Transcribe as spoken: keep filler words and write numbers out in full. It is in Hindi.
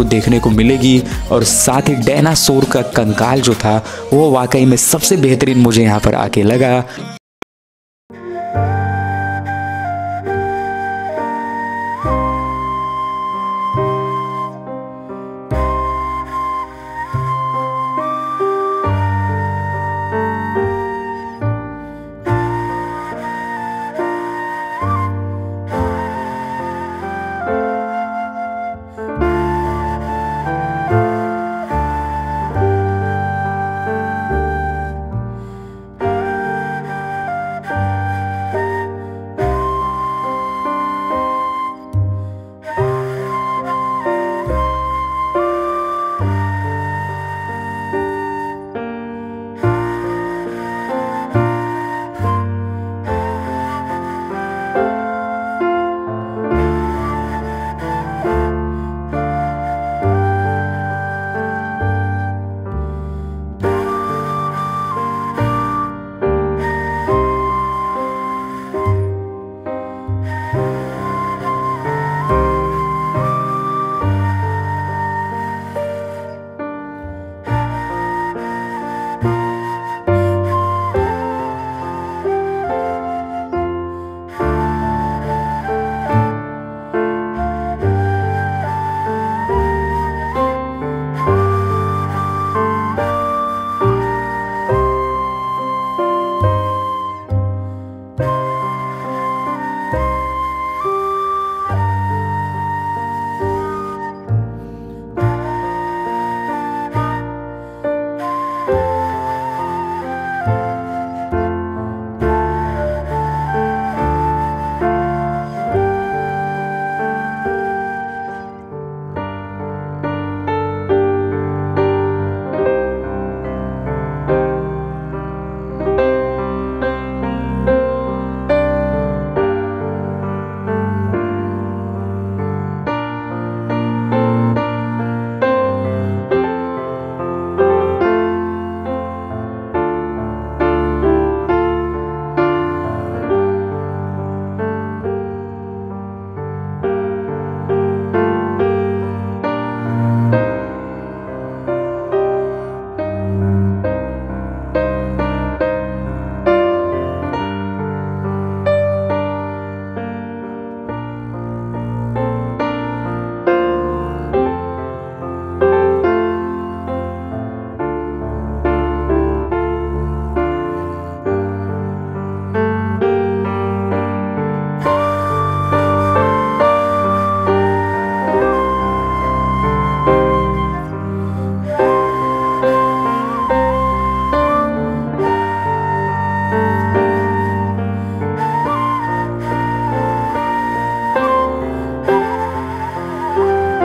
आपको देखने को मिलेगी। और साथ ही डायनासोर का कंकाल जो था वो वाकई में सबसे बेहतरीन मुझे यहाँ पर आके लगा।